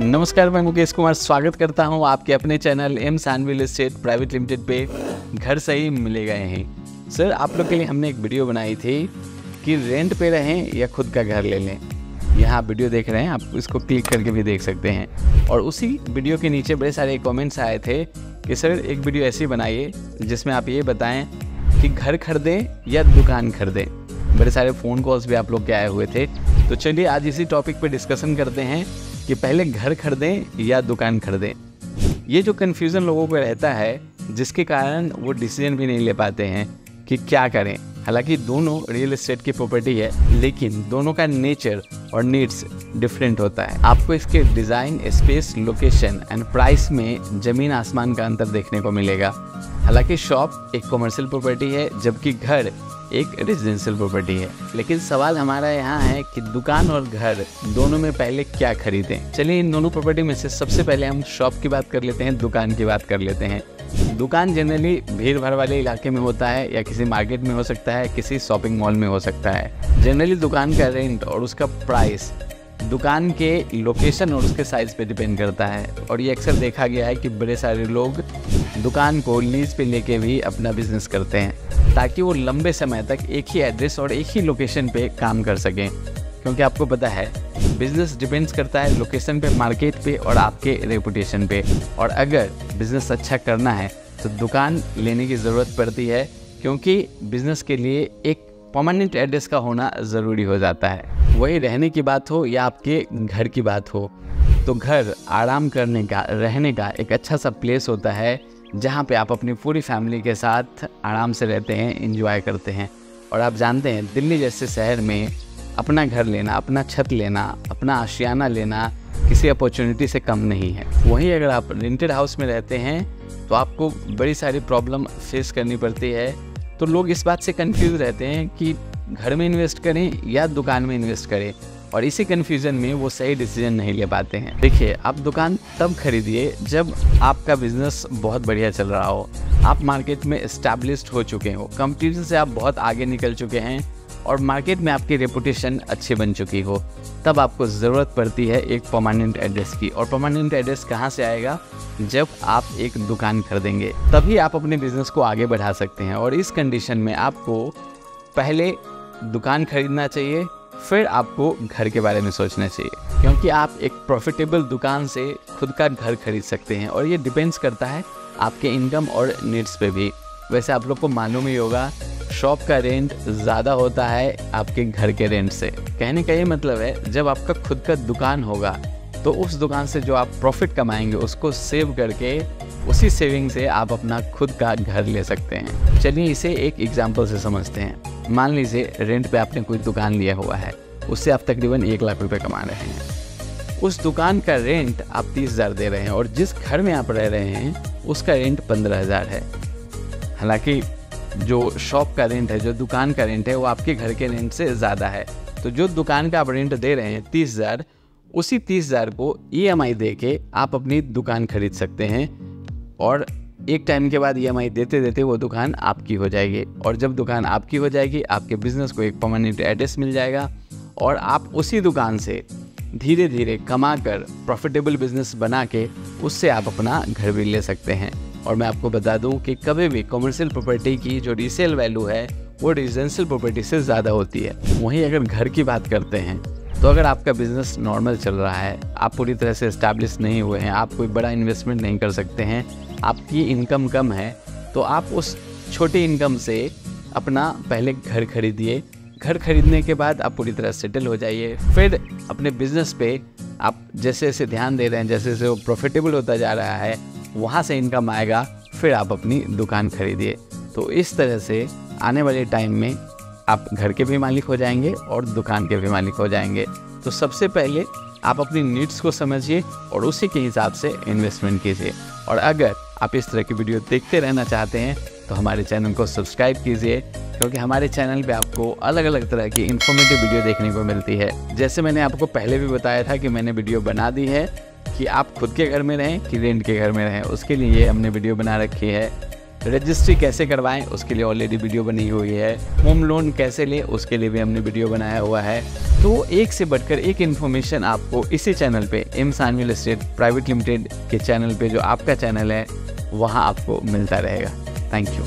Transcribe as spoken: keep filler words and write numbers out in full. नमस्कार, मैं मुकेश कुमार स्वागत करता हूं आपके अपने channel M Sanvi real estate private limited पे घर से ही मिले गए हैं। सर, आप लोग के लिए हमने एक वीडियो बनाई थी कि रेंट पे रहें या खुद का घर ले लें। यहाँ वीडियो देख रहे हैं आप, इसको क्लिक करके भी देख सकते हैं। और उसी वीडियो के नीचे बड़े सारे कमेंट्स आए थे कि सर एक वीडियो ऐसी बनाइए जिसमें आप ये बताएं कि घर खरीदें या दुकान खरीदें। बड़े सारे फ़ोन कॉल्स भी आप लोग के आए हुए थे, तो चलिए आज इसी टॉपिक पे डिस्कशन करते हैं कि पहले घर खरीदें या दुकान खरीदें। ये जो कन्फ्यूज़न लोगों को रहता है जिसके कारण वो डिसीजन भी नहीं ले पाते हैं कि क्या करें। हालांकि दोनों रियल एस्टेट की प्रॉपर्टी है, लेकिन दोनों का नेचर और नीड्स डिफरेंट होता है। आपको इसके design, space, location and price में ज़मीन आसमान का अंतर देखने को मिलेगा। हालांकि शॉप एक कॉमर्शियल प्रॉपर्टी है जबकि घर एक रेजिडेंशियल प्रॉपर्टी है। लेकिन सवाल हमारा यहाँ है कि दुकान और घर दोनों में पहले क्या खरीदें। चलिए इन दोनों प्रॉपर्टी में से सबसे पहले हम शॉप की बात कर लेते हैं, दुकान की बात कर लेते हैं। दुकान जनरली भीड़ भाड़ वाले इलाके में होता है या किसी मार्केट में हो सकता है, किसी शॉपिंग मॉल में हो सकता है। जनरली दुकान का रेंट और उसका प्राइस दुकान के लोकेशन और उसके साइज़ पे डिपेंड करता है। और ये अक्सर देखा गया है कि बड़े सारे लोग दुकान को लीज पे लेके भी अपना बिजनेस करते हैं ताकि वो लंबे समय तक एक ही एड्रेस और एक ही लोकेशन पे काम कर सकें, क्योंकि आपको पता है बिज़नेस डिपेंड्स करता है लोकेशन पे, मार्केट पे और आपके रेपुटेशन पे। और अगर बिज़नेस अच्छा करना है तो दुकान लेने की ज़रूरत पड़ती है, क्योंकि बिज़नेस के लिए एक परमानेंट एड्रेस का होना ज़रूरी हो जाता है। वही रहने की बात हो या आपके घर की बात हो, तो घर आराम करने का, रहने का एक अच्छा सा प्लेस होता है जहाँ पे आप अपनी पूरी फैमिली के साथ आराम से रहते हैं, एंजॉय करते हैं। और आप जानते हैं दिल्ली जैसे शहर में अपना घर लेना, अपना छत लेना, अपना आशियाना लेना किसी अपॉर्चुनिटी से कम नहीं है। वहीं अगर आप रेंटेड हाउस में रहते हैं तो आपको बड़ी सारी प्रॉब्लम फेस करनी पड़ती है। तो लोग इस बात से कंफ्यूज रहते हैं कि घर में इन्वेस्ट करें या दुकान में इन्वेस्ट करें, और इसी कन्फ्यूज़न में वो सही डिसीजन नहीं ले पाते हैं। देखिए, आप दुकान तब खरीदिए जब आपका बिजनेस बहुत बढ़िया चल रहा हो, आप मार्केट में इस्टेब्लिश्ड हो चुके हो, कंपटीशन से आप बहुत आगे निकल चुके हैं और मार्केट में आपकी रेपुटेशन अच्छी बन चुकी हो, तब आपको ज़रूरत पड़ती है एक परमानेंट एड्रेस की। और परमानेंट एड्रेस कहाँ से आएगा? जब आप एक दुकान खरीदेंगे, तभी आप अपने बिज़नेस को आगे बढ़ा सकते हैं। और इस कंडीशन में आपको पहले दुकान खरीदना चाहिए, फिर आपको घर के बारे में सोचना चाहिए, क्योंकि आप एक प्रॉफिटेबल दुकान से खुद का घर खरीद सकते हैं। और ये डिपेंड्स करता है आपके इनकम और नीड्स पे भी। वैसे आप लोग को मालूम ही होगा शॉप का रेंट ज़्यादा होता है आपके घर के रेंट से। कहने का ये मतलब है जब आपका खुद का दुकान होगा तो उस दुकान से जो आप प्रॉफिट कमाएंगे उसको सेव करके उसी सेविंग से आप अपना खुद का घर ले सकते हैं। चलिए इसे एक एग्जांपल से समझते हैं। मान लीजिए रेंट पे आपने कोई दुकान लिया हुआ है, उससे आप तकरीबन एक लाख रुपये कमा रहे हैं। उस दुकान का रेंट आप तीस हज़ार दे रहे हैं और जिस घर में आप रह रहे हैं उसका रेंट पंद्रह हज़ार है। हालाँकि जो शॉप का रेंट है, जो दुकान का रेंट है, वो आपके घर के रेंट से ज़्यादा है। तो जो दुकान का आप रेंट दे रहे हैं तीस हज़ार, उसी तीस हज़ार को ईएमआई देके आप अपनी दुकान खरीद सकते हैं। और एक टाइम के बाद ईएमआई देते देते वो दुकान आपकी हो जाएगी। और जब दुकान आपकी हो जाएगी, आपके बिज़नेस को एक परमानेंट एड्रेस मिल जाएगा और आप उसी दुकान से धीरे धीरे कमा कर प्रॉफिटेबल बिजनेस बना के उससे आप अपना घर भी ले सकते हैं। और मैं आपको बता दूं कि कभी भी कॉमर्शियल प्रॉपर्टी की जो रीसेल वैल्यू है वो रेजिडेंशियल प्रॉपर्टी से ज़्यादा होती है। वहीं अगर घर की बात करते हैं, तो अगर आपका बिज़नेस नॉर्मल चल रहा है, आप पूरी तरह से इस्टेब्लिश नहीं हुए हैं, आप कोई बड़ा इन्वेस्टमेंट नहीं कर सकते हैं, आपकी इनकम कम है, तो आप उस छोटी इनकम से अपना पहले घर खरीदिए। घर खरीदने के बाद आप पूरी तरह सेटल हो जाइए। फिर अपने बिज़नेस पे आप जैसे जैसे ध्यान दे रहे हैं, जैसे जैसे वो प्रॉफिटेबल होता जा रहा है, वहाँ से इनकम आएगा, फिर आप अपनी दुकान खरीदिए। तो इस तरह से आने वाले टाइम में आप घर के भी मालिक हो जाएंगे और दुकान के भी मालिक हो जाएंगे। तो सबसे पहले आप अपनी नीड्स को समझिए और उसी के हिसाब से इन्वेस्टमेंट कीजिए। और अगर आप इस तरह की वीडियो देखते रहना चाहते हैं तो हमारे चैनल को सब्सक्राइब कीजिए, क्योंकि हमारे चैनल पे आपको अलग अलग तरह की इन्फॉर्मेटिव वीडियो देखने को मिलती है। जैसे मैंने आपको पहले भी बताया था कि मैंने वीडियो बना दी है कि आप खुद के घर में रहें कि रेंट के घर में रहें, उसके लिए हमने वीडियो बना रखी है। रजिस्ट्री कैसे करवाएं उसके लिए ऑलरेडी वीडियो बनी हुई है, होम लोन कैसे लें उसके लिए भी हमने वीडियो बनाया हुआ है। तो एक से बढ़कर एक इन्फॉर्मेशन आपको इसी चैनल पे, M Sanvi real estate private limited के चैनल पे, जो आपका चैनल है, वहाँ आपको मिलता रहेगा। Thank you.